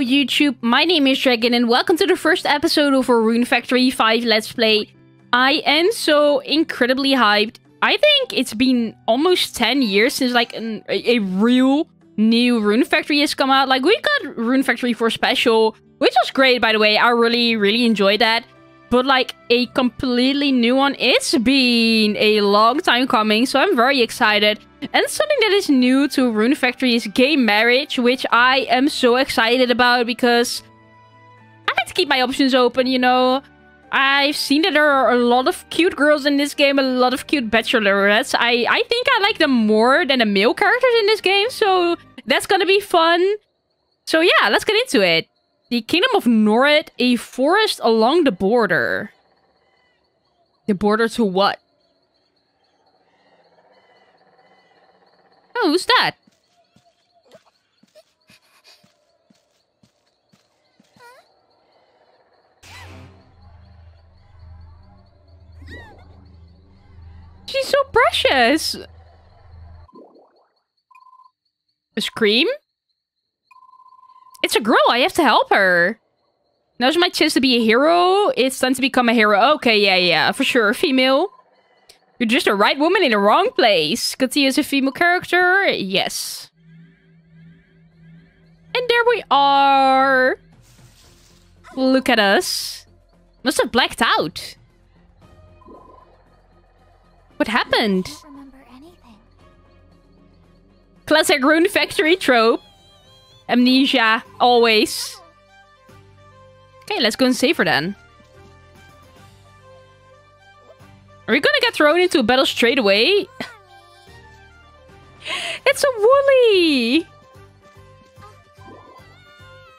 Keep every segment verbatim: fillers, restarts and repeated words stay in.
Hello YouTube, my name is Dragon and welcome to the first episode of our Rune Factory five Let's Play. I am so incredibly hyped. I think it's been almost ten years since like an, a, a real new Rune Factory has come out. Like we got Rune Factory four Special, which was great by the way. I really, really enjoyed that. But like a completely new one, it's been a long time coming, so I'm very excited. And something that is new to Rune Factory is gay marriage, which I am so excited about because I like to keep my options open, you know. I've seen that there are a lot of cute girls in this game, a lot of cute bachelorettes. I, I think I like them more than the male characters in this game, so that's gonna be fun. So yeah, let's get into it. The Kingdom of Norad, a forest along the border. The border to what? Oh, who's that? She's so precious. A scream? It's a girl. I have to help her. Now's my chance to be a hero. It's time to become a hero. Okay, yeah, yeah, for sure. Female. You're just the right woman in the wrong place. Continue as a female character. Yes. And there we are. Look at us. Must have blacked out. What happened? I don't remember anything. Classic Rune Factory trope. Amnesia, always. Okay, let's go and save her then. Are we gonna get thrown into a battle straight away? It's a woolly!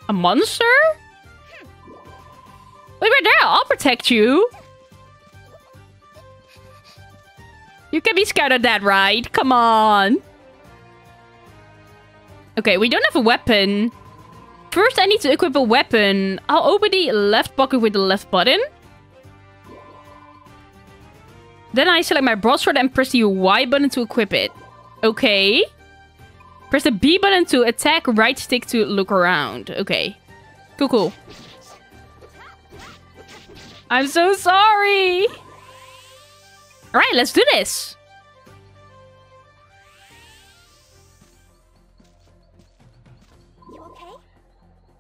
A monster? Wait, right there, I'll protect you! You can be scared of that, right? Come on! Okay, we don't have a weapon. First, I need to equip a weapon. I'll open the left pocket with the left button. Then I select my broadsword and press the Y button to equip it. Okay. Press the B button to attack, right stick to look around. Okay. Cool, cool. I'm so sorry! Alright, let's do this! You okay?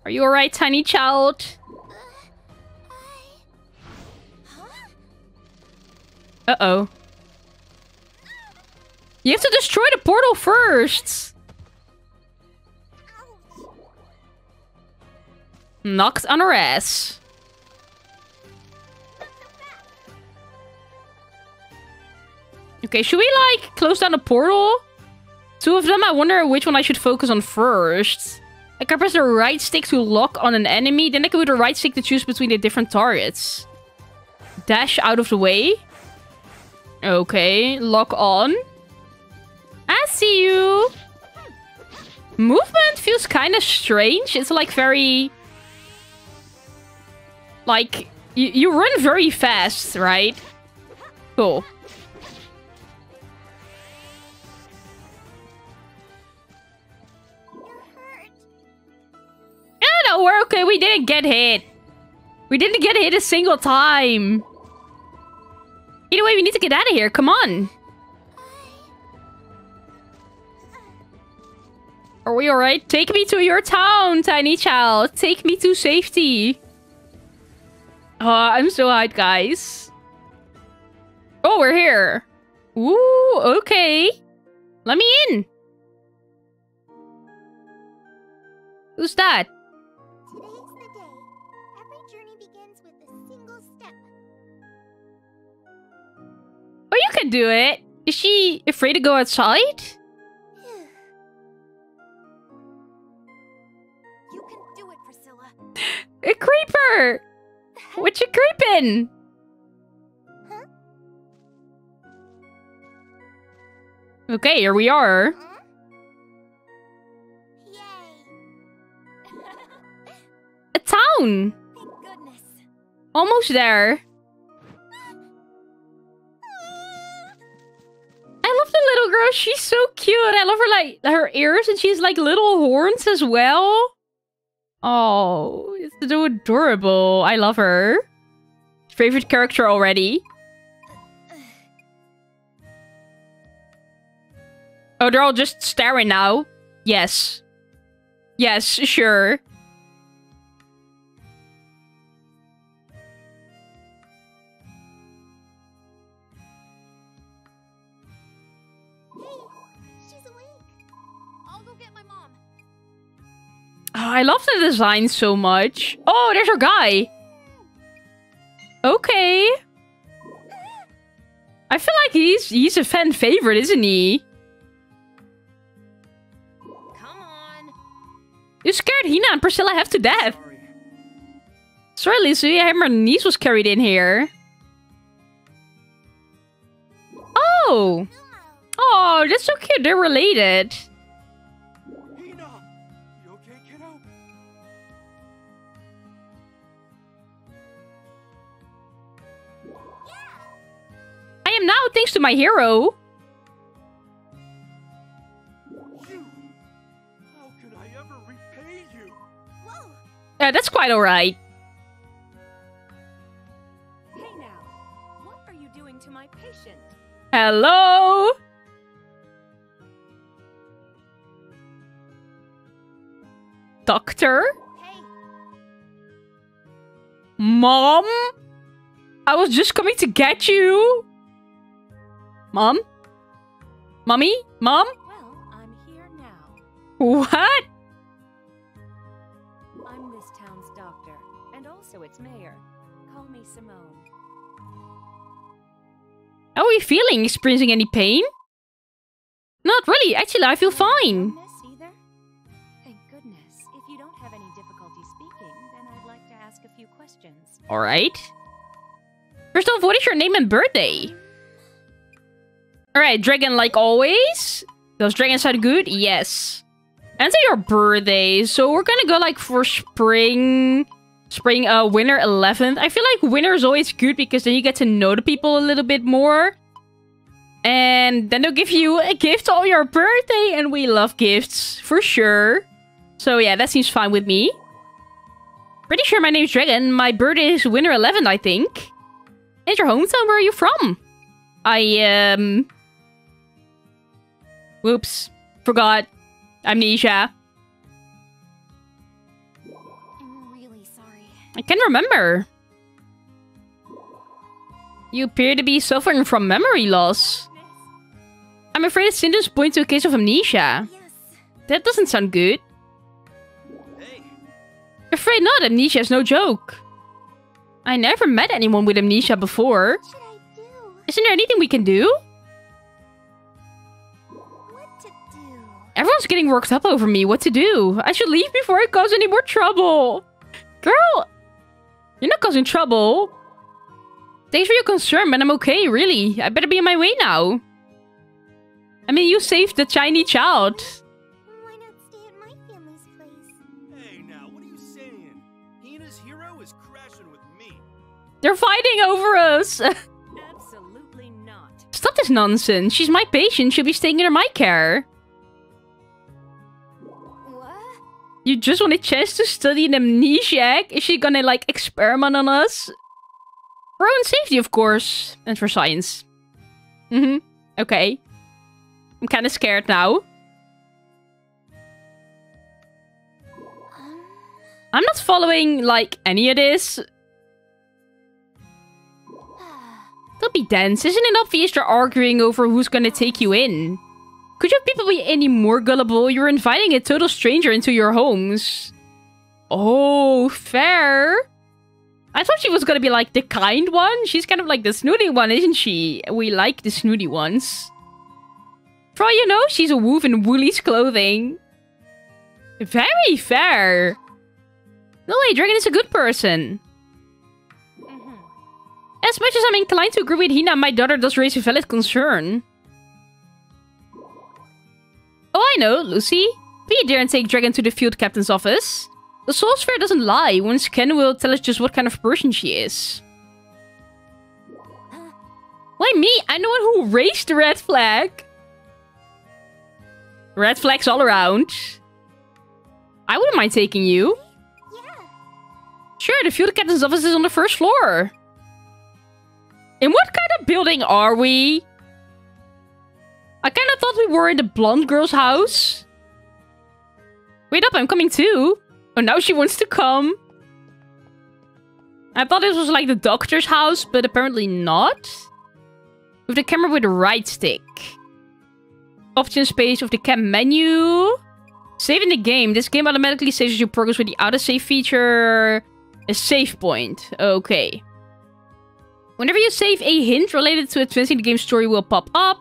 Are you alright, tiny child? Uh-oh. You have to destroy the portal first! Knocked on her ass. Okay, should we, like, close down the portal? Two of them, I wonder which one I should focus on first. I can press the right stick to lock on an enemy, then I can do the right stick to choose between the different targets. Dash out of the way. Okay, lock on. I see you! Movement feels kind of strange. It's like very... Like, you, you run very fast, right? Cool. Yeah, no, we're okay. We didn't get hit. We didn't get hit a single time. Either way, we need to get out of here. Come on. Are we alright? Take me to your town, tiny child. Take me to safety. Oh, I'm so hot, guys. Oh, we're here. Ooh, okay. Let me in. Who's that? Oh, you can do it! Is she afraid to go outside? You can do it, Priscilla. A creeper! What you creepin'? Huh? Okay, here we are. Huh? Yay. A town! Thank goodness. Almost there. Little girl, she's so cute. I love her, like her ears, and she's like little horns as well. Oh, it's so adorable. I love her. Favorite character already. Oh, they're all just staring now. Yes. Yes, sure. Oh, I love the design so much. Oh, there's our guy. Okay. I feel like he's he's a fan favorite, isn't he? Come on. You scared Hina and Priscilla half to death. Sorry, Sorry Lizzie. My niece was carried in here. Oh. Oh, that's so cute. They're related. Now, thanks to my hero. You. How could I ever repay you? Whoa. Yeah, that's quite all right. Hey now, what are you doing to my patient? Hello. Doctor? Hey. Mom? I was just coming to get you. Mom? Mommy? Mom? Well, I'm here now. What? I'm this town's doctor, and also its mayor. Call me Simone. How are you feeling? Experiencing any pain? Not really. Actually, I feel fine. Either? Thank goodness. If you don't have any difficulty speaking, then I'd like to ask a few questions. All right. First off, what is your name and birthday? Alright, dragon like always. Does dragon sound good? Yes. And say your birthday. So we're gonna go like for spring. Spring, uh, winter eleventh. I feel like winter is always good because then you get to know the people a little bit more. And then they'll give you a gift on your birthday. And we love gifts, for sure. So yeah, that seems fine with me. Pretty sure my name's Dragon. My birthday is winter eleventh, I think. And your hometown, where are you from? I, um... Whoops. Forgot. Amnesia. I'm really sorry. I can't remember. You appear to be suffering from memory loss. I'm afraid symptoms point to a case of amnesia. Yes. That doesn't sound good. Hey. Afraid not, amnesia is no joke. I never met anyone with amnesia before. Isn't there anything we can do? What to do? Everyone's getting worked up over me. What to do? I should leave before I cause any more trouble. Girl, you're not causing trouble. Thanks for your concern, but I'm okay, really. I better be on my way now. I mean, you saved the tiny child. Why not stay at my family's place? Hey, now, what are you saying? Hina's hero is crashing with me. They're fighting over us. Stop this nonsense. She's my patient. She'll be staying under my care. What? You just want a chance to study an amnesiac? Is she gonna, like, experiment on us? For our own safety, of course. And for science. Mm-hmm. Okay. I'm kind of scared now. Um... I'm not following, like, any of this. Don't be dense. Isn't it obvious they're arguing over who's gonna take you in? Could your people be any more gullible? You're inviting a total stranger into your homes. Oh, fair. I thought she was gonna be like the kind one. She's kind of like the snooty one, isn't she? We like the snooty ones. For all you know, she's a wolf in Woolies clothing. Very fair. No way, Dragon is a good person. As much as I'm inclined to agree with Hina, my daughter does raise a valid concern. Oh, I know, Lucy. Be there and take Dragon to the field captain's office. The soul sphere doesn't lie. One scan will tell us just what kind of person she is. Why me? I'm the one who raised the red flag. Red flags all around. I wouldn't mind taking you. Sure, the field captain's office is on the first floor. In what kind of building are we? I kind of thought we were in the blonde girl's house. Wait up, I'm coming too. Oh, now she wants to come. I thought this was like the doctor's house, but apparently not. With the camera with the right stick. Option space of the cam menu. Saving the game. This game automatically saves your progress with the auto-save feature. A save point. Okay. Whenever you save, a hint related to advancing the game's story will pop up.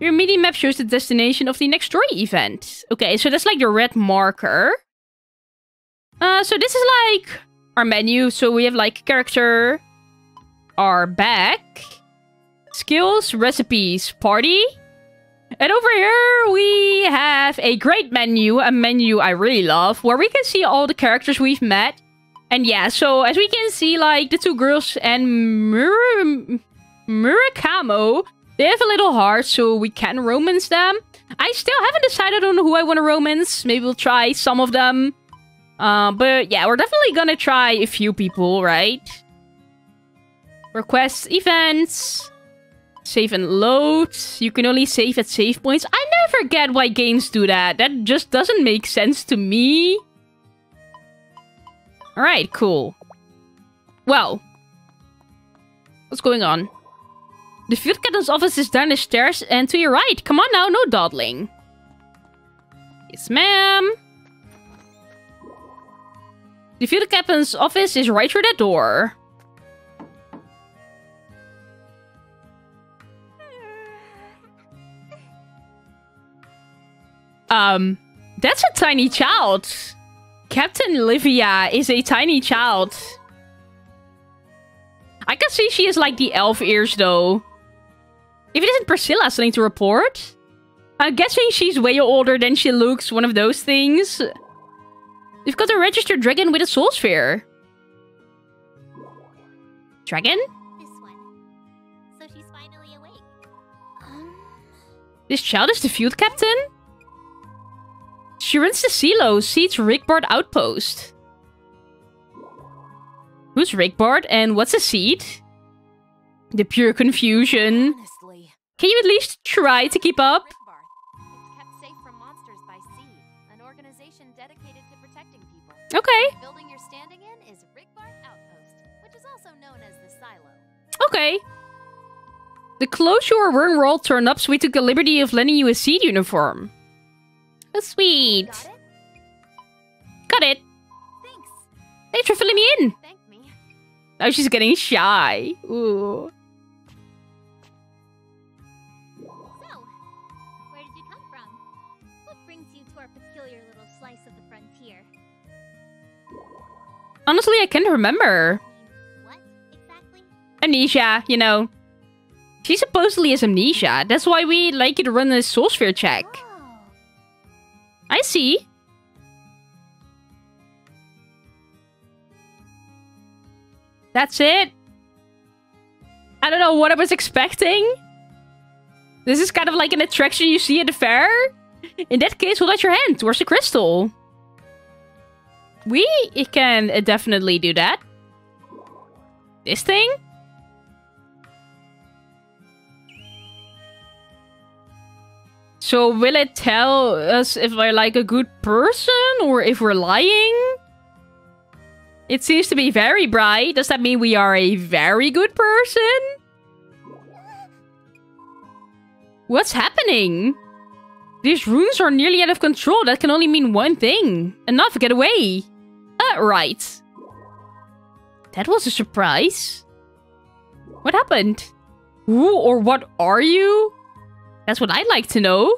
Your mini-map shows the destination of the next story event. Okay, so that's like the red marker. Uh, so this is like our menu. So we have like character, our bag, skills, recipes, party. And over here we have a great menu, a menu I really love, where we can see all the characters we've met. And yeah, so as we can see, like the two girls and Mur Murakamo... They have a little heart, so we can romance them. I still haven't decided on who I want to romance. Maybe we'll try some of them. Uh, but yeah, we're definitely gonna try a few people, right? Requests, events. Save and load. You can only save at save points. I never get why games do that. That just doesn't make sense to me. Alright, cool. Well. What's going on? The field captain's office is down the stairs and to your right. Come on now, no dawdling. Yes, ma'am. The field captain's office is right through that door. Um, that's a tiny child. Captain Livia is a tiny child. I can see she has like the elf ears though. If it isn't Priscilla, something to report? I'm guessing she's way older than she looks, one of those things. You've got a registered dragon with a soul sphere. Dragon? This one. So she's finally awake. Um... This child is the field captain? She runs the silo, SEED's Rigbard outpost. Who's Rigbard and what's a SEED? The pure confusion. Can you at least try to keep up? It's kept safe from monsters by SEED, an organization dedicated to protecting people. Okay. The building you're standing in is Rigbard Outpost, which is also known as the Silo. Okay. The clothes you were roll turn ups, we took the liberty of lending you a SEED uniform. Oh, sweet. Got it? Got it. Thanks. Thanks for filling me in. Thank me. Now she's getting shy. Ooh. Honestly, I can't remember. What exactly? Amnesia, you know. She supposedly has amnesia. That's why we like you to run a soul sphere check. Oh. I see. That's it. I don't know what I was expecting. This is kind of like an attraction you see at the fair. In that case, hold out your hand towards the crystal. We can definitely do that. This thing? So will it tell us if we're like a good person or if we're lying? It seems to be very bright. Does that mean we are a very good person? What's happening? These runes are nearly out of control. That can only mean one thing. Enough, get away. Uh, right. That was a surprise. What happened? Who or what are you? That's what I'd like to know.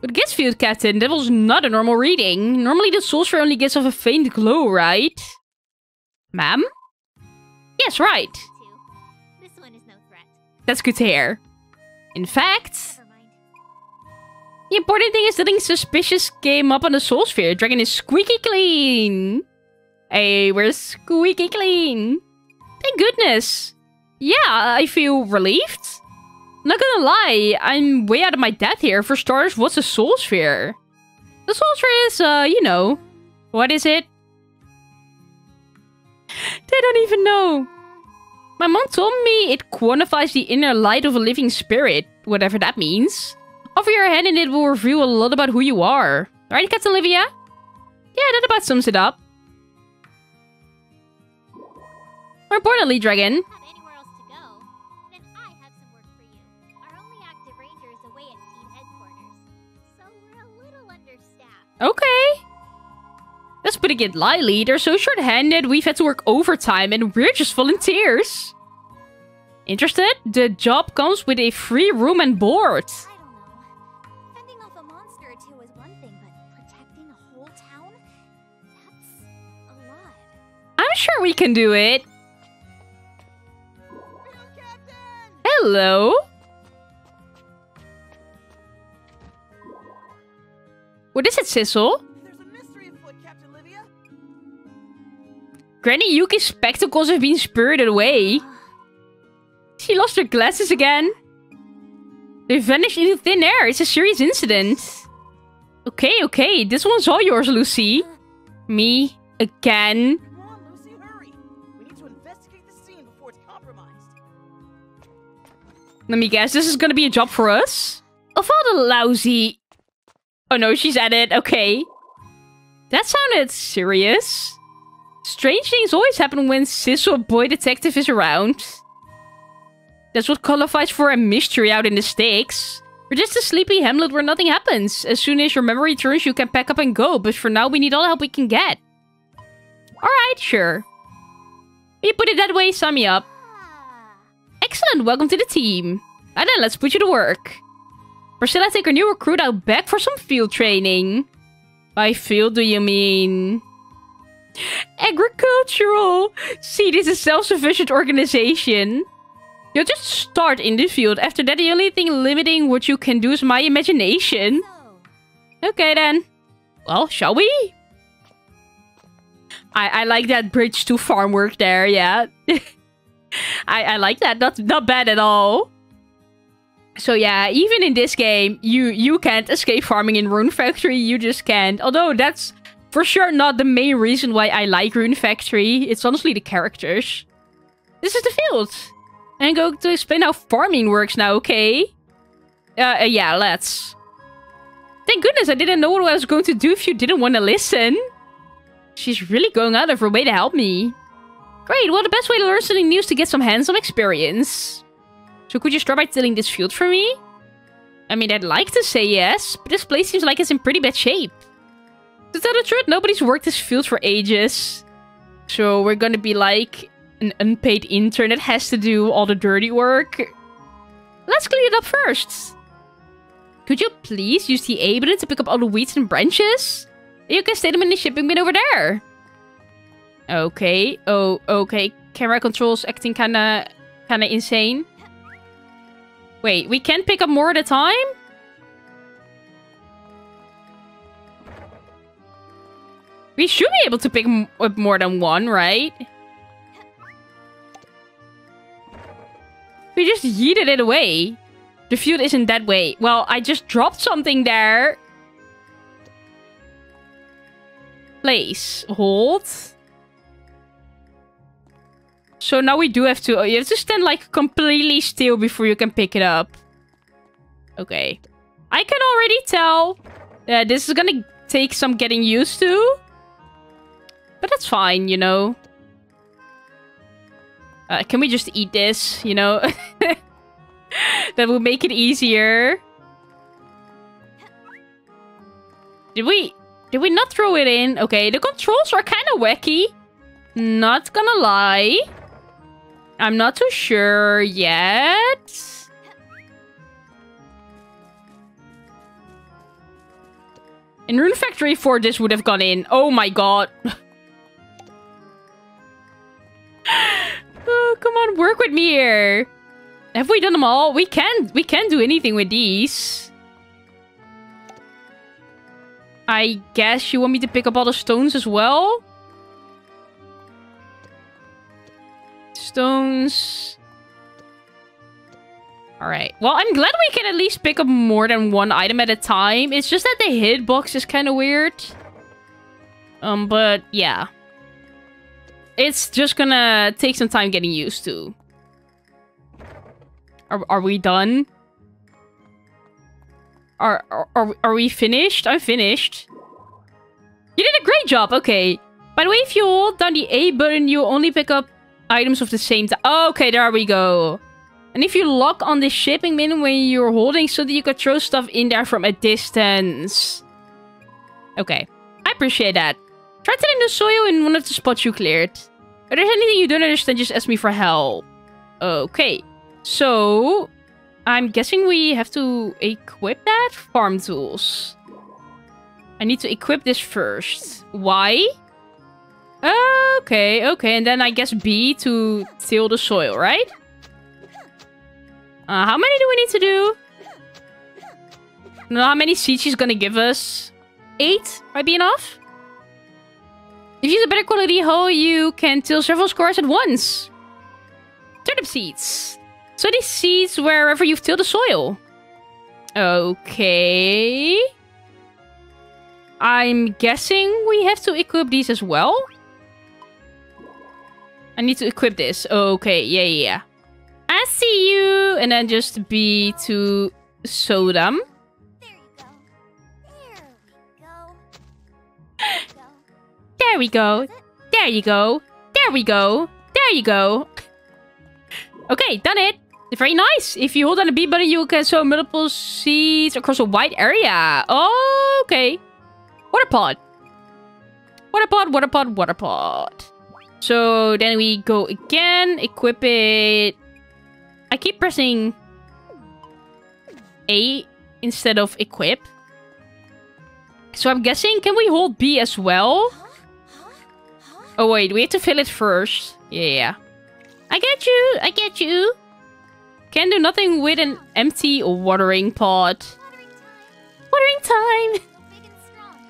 But guess, field captain, that was not a normal reading. Normally the soul sphere only gives off a faint glow, right? Ma'am? Yes, right. This one is no threat. That's good to hear. In fact, the important thing is nothing suspicious came up on the soul sphere. Dragon is squeaky clean. Hey, we're squeaky clean. Thank goodness. Yeah, I feel relieved. Not gonna lie, I'm way out of my depth here. For starters, what's a soul sphere? The soul sphere is, uh, you know, What is it? They don't even know. My mom told me it quantifies the inner light of a living spirit, whatever that means. Offer your hand and it will reveal a lot about who you are. Alright, Cats and Livia? Yeah, that about sums it up. More importantly, Dragon. Okay. Let's put it lightly. They're so short-handed, we've had to work overtime and we're just volunteers. Interested? The job comes with a free room and board. I don't know. Fending off a monster or two is one thing, but protecting a whole town? That's a lot. I'm sure we can do it. Hello. What is it, Sissel? There's a mystery afoot, Captain Livia. Granny Yuki's spectacles have been spirited away. She lost her glasses again. They vanished into thin air. It's a serious incident. Okay, okay. This one's all yours, Lucy. Me again. Come on, Lucy, hurry. We need to investigate the scene before it's compromised. Let me guess. This is going to be a job for us? Of all the lousy... Oh no, she's at it. Okay. That sounded serious. Strange things always happen when Sissel Boy Detective is around. That's what qualifies for a mystery out in the stakes. We're just a sleepy hamlet where nothing happens. As soon as your memory returns, you can pack up and go. But for now, we need all the help we can get. Alright, sure. You put it that way, sign me up. Excellent, welcome to the team. And then let's put you to work. Priscilla, take her new recruit out back for some field training. By field, do you mean... agricultural! See, this is a self-sufficient organization. You'll just start in the field. After that, the only thing limiting what you can do is my imagination. Okay, then. Well, shall we? I, I like that bridge to farm work there, yeah. I, I like that. Not, not bad at all. So yeah, even in this game, you, you can't escape farming in Rune Factory. You just can't. Although that's for sure not the main reason why I like Rune Factory. It's honestly the characters. This is the field. I'm going to explain how farming works now, okay? Uh, uh, yeah, let's. Thank goodness I didn't know what I was going to do if you didn't want to listen. She's really going out of her way to help me. Great, well the best way to learn something new is to get some hands-on experience. So could you start by tilling this field for me? I mean, I'd like to say yes, but this place seems like it's in pretty bad shape. To tell the truth, nobody's worked this field for ages. So we're gonna be like an unpaid intern that has to do all the dirty work. Let's clean it up first. Could you please use the ableton to pick up all the weeds and branches? You can stay them in the shipping bin over there. Okay, oh, okay. Camera controls acting kinda, kinda insane. Wait, we can pick up more at a time? We should be able to pick m up more than one, right? We just yeeted it away. The field isn't that way. Well, I just dropped something there. Place. Hold. So now we do have to... Oh, you have to stand like completely still before you can pick it up. Okay. I can already tell. Uh, this is gonna take some getting used to. But that's fine, you know. Uh, can we just eat this, you know? That will make it easier. Did we... Did we not throw it in? Okay, the controls are kind of wacky. Not gonna lie. I'm not too sure yet. In Rune Factory four, this would have gone in. Oh my god. Oh, come on, work with me here. Have we done them all? We can, we can do anything with these. I guess you want me to pick up all the stones as well? Stones. Alright. Well, I'm glad we can at least pick up more than one item at a time. It's just that the hitbox is kind of weird. Um, but yeah. It's just gonna take some time getting used to. Are, are we done? Are, are, are we finished? I'm finished. You did a great job, okay. By the way, if you hold down the A button, you only pick up items of the same type. Okay, there we go. And if you lock on the shipping bin when you're holding so that you can throw stuff in there from a distance. Okay, I appreciate that. Try telling the soil in one of the spots you cleared. If there's anything you don't understand, just ask me for help. Okay, so I'm guessing we have to equip that? Farm tools. I need to equip this first. Why? Okay, okay, and then I guess B to till the soil, right? Uh, how many do we need to do? I don't know how many seeds she's gonna give us. Eight might be enough. If you use a better quality hoe, you can till several scores at once. Turnip seeds. So these seeds wherever you've tilled the soil. Okay. I'm guessing we have to equip these as well. I need to equip this. Okay, yeah, yeah. I see you. And then just B to sow them. There you go. There we go. There we go. There we go. There you go. There we go. There you go. Okay, done it. Very nice. If you hold on the B button, you can sow multiple seeds across a wide area. Okay. Water pod. Water pod, water pod, water pod. So then we go again. Equip it. I keep pressing A instead of equip. So I'm guessing, can we hold B as well? Oh wait, we have to fill it first. Yeah, yeah. I get you, I get you. Can do nothing with an empty watering pod. Watering time. Watering time.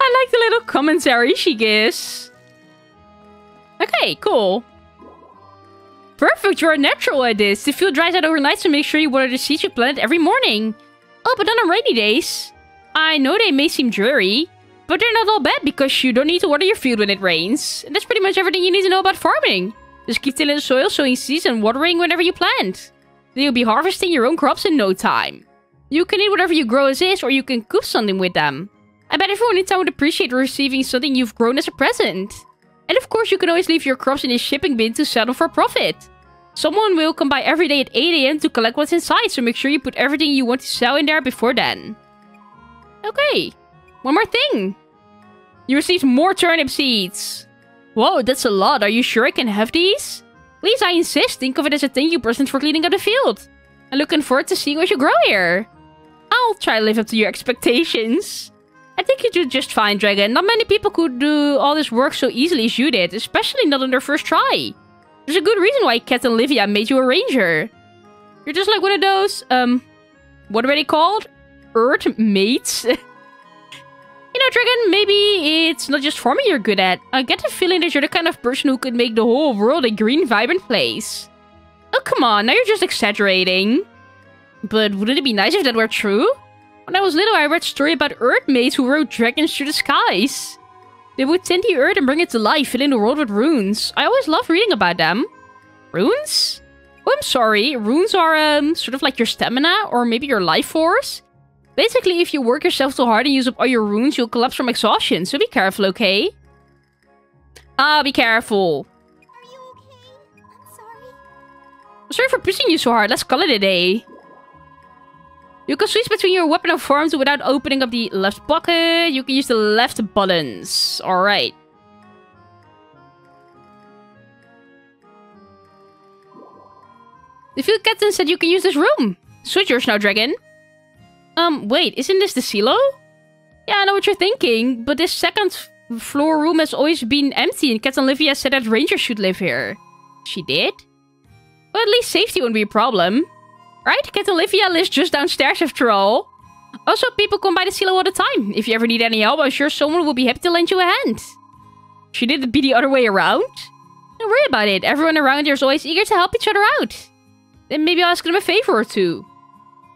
I like the little commentary she gives. Okay, cool. Perfect, you're a natural at this. The field dries out overnight, so make sure you water the seeds you planted every morning. Oh, but not on rainy days. I know they may seem dreary, but they're not all bad because you don't need to water your field when it rains. And that's pretty much everything you need to know about farming. Just keep tilling the soil, sowing seeds, and watering whenever you plant. Then you'll be harvesting your own crops in no time. You can eat whatever you grow as is, or you can cook something with them. I bet everyone in town would appreciate receiving something you've grown as a present. And of course, you can always leave your crops in a shipping bin to sell them for profit. Someone will come by every day at eight A M to collect what's inside, so make sure you put everything you want to sell in there before then. Okay, one more thing. You received more turnip seeds. Whoa, that's a lot. Are you sure I can have these? Please, I insist. Think of it as a thank you present for cleaning up the field. I'm looking forward to seeing what you grow here. I'll try to live up to your expectations. I think you do just fine, Dragon. Not many people could do all this work so easily as you did, especially not on their first try. There's a good reason why Cat and Livia made you a ranger. You're just like one of those, um, what are they called? Earthmates? You know, Dragon, maybe it's not just farming you're good at. I get the feeling that you're the kind of person who could make the whole world a green, vibrant place. Oh, come on, now you're just exaggerating. But wouldn't it be nice if that were true? When I was little, I read a story about Earthmates who rode dragons through the skies. They would tend the earth and bring it to life, filling the world with runes. I always loved reading about them. Runes? Oh, I'm sorry. Runes are um sort of like your stamina, or maybe your life force. Basically, if you work yourself too hard and use up all your runes, you'll collapse from exhaustion, so be careful, okay? Ah, be careful. Are you okay? I'm sorry. I'm sorry for pushing you so hard. Let's call it a day. You can switch between your weapon and farms without opening up the left pocket. You can use the left buttons. Alright. The field captain said you can use this room. Switch yours now, Dragon. Um, wait, isn't this the silo? Yeah, I know what you're thinking, but this second floor room has always been empty and Captain Livia said that rangers should live here. She did? Well, at least safety wouldn't be a problem. Right? Captain Livia lives just downstairs after all. Also, people come by the silo all the time. If you ever need any help, I'm sure someone will be happy to lend you a hand. Should it be the other way around? Don't worry about it. Everyone around here is always eager to help each other out. Then maybe I'll ask them a favor or two.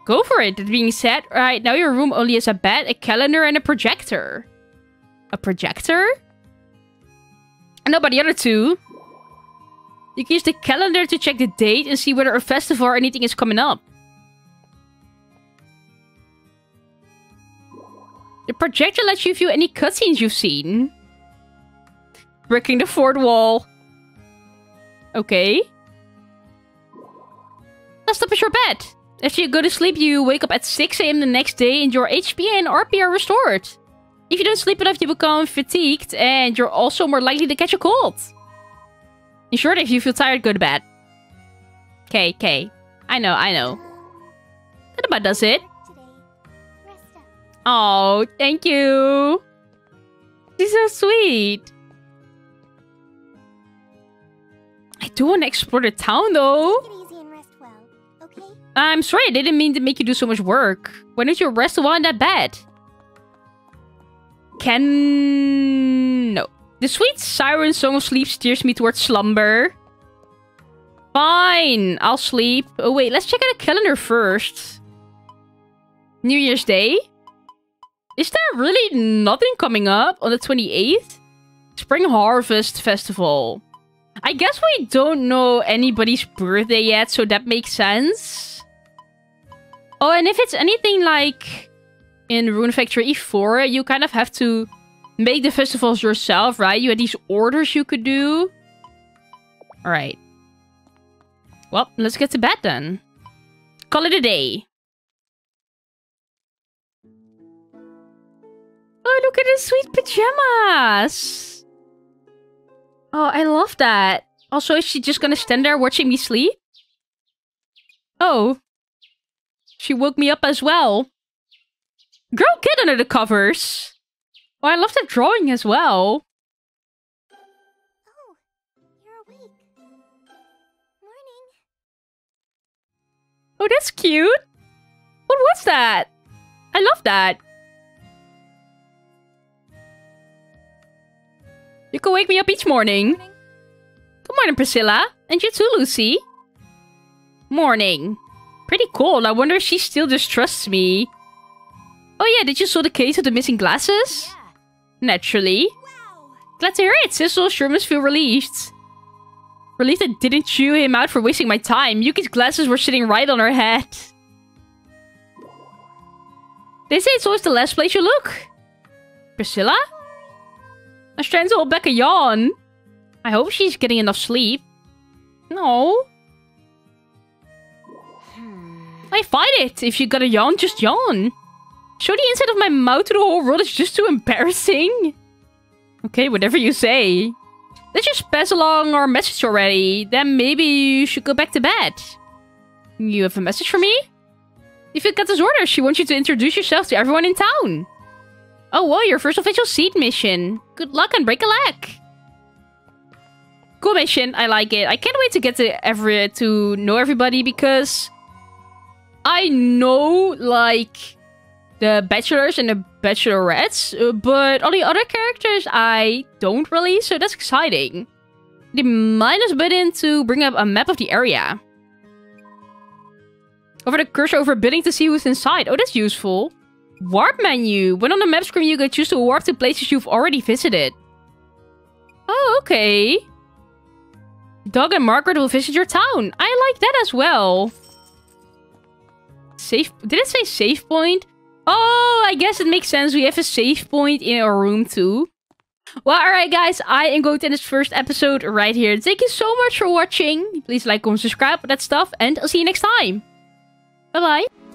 Go for it. That being said, right now your room only has a bed, a calendar, and a projector. a projector? No, but the other two. You can use the calendar to check the date and see whether a festival or anything is coming up. The projector lets you view any cutscenes you've seen. Breaking the fourth wall. Okay. Now stop at your bed. After you go to sleep, you wake up at six A M the next day and your H P and R P are restored. If you don't sleep enough, you become fatigued and you're also more likely to catch a cold. In short, if you feel tired, go to bed. Okay, okay. I know, I know. That about does it. Oh, thank you. She's so sweet. I do want to explore the town, though. I'm sorry, I didn't mean to make you do so much work. Why don't you rest a while in that bed? Can... no. The sweet siren song of sleep steers me towards slumber. Fine, I'll sleep. Oh wait, let's check out the calendar first. New Year's Day? Is there really nothing coming up on the twenty-eighth? Spring Harvest Festival. I guess we don't know anybody's birthday yet, so that makes sense. Oh, and if it's anything like in Rune Factory four, you kind of have to make the festivals yourself, right? You had these orders you could do. Alright. Well, let's get to bed then. Call it a day. Oh, look at his sweet pajamas! Oh, I love that. Also, is she just gonna stand there watching me sleep? Oh. She woke me up as well. Girl, get under the covers! Oh, I love that drawing as well. Oh, you're awake. Morning. Oh, that's cute. What was that? I love that. You can wake me up each morning. morning. Good morning, Priscilla. And you too, Lucy. Morning. Pretty cold. I wonder if she still distrusts me. Oh yeah, did you solve the case of the missing glasses? Yeah. Naturally. Wow. Glad to hear it. Sissel sure must feel relieved. Relieved I didn't chew him out for wasting my time. Yuki's glasses were sitting right on her head. They say it's always the last place you look. Priscilla? I'm trying to hold back a yawn. I hope she's getting enough sleep. No. I fight it. If you got a yawn, just yawn. Show the inside of my mouth to the whole world is just too embarrassing. Okay, whatever you say. Let's just pass along our message already. Then maybe you should go back to bed. You have a message for me? If you got this order, she wants you to introduce yourself to everyone in town. Oh, well, your first official SEED mission. Good luck and break a leg. Cool mission. I like it. I can't wait to get to every to know everybody because I know, like, the bachelors and the bachelorettes, but all the other characters I don't really, so that's exciting. The minus button to bring up a map of the area. Over the cursor over bidding to see who's inside. Oh, that's useful. Warp menu. When on the map screen, you can choose to warp to places you've already visited. Oh, okay. Doug and Margaret will visit your town. I like that as well. Save... did it say save point? Oh, I guess it makes sense. We have a save point in our room too. Well, alright guys. I am going to end this first episode right here. Thank you so much for watching. Please like, comment, subscribe, that stuff. And I'll see you next time. Bye-bye.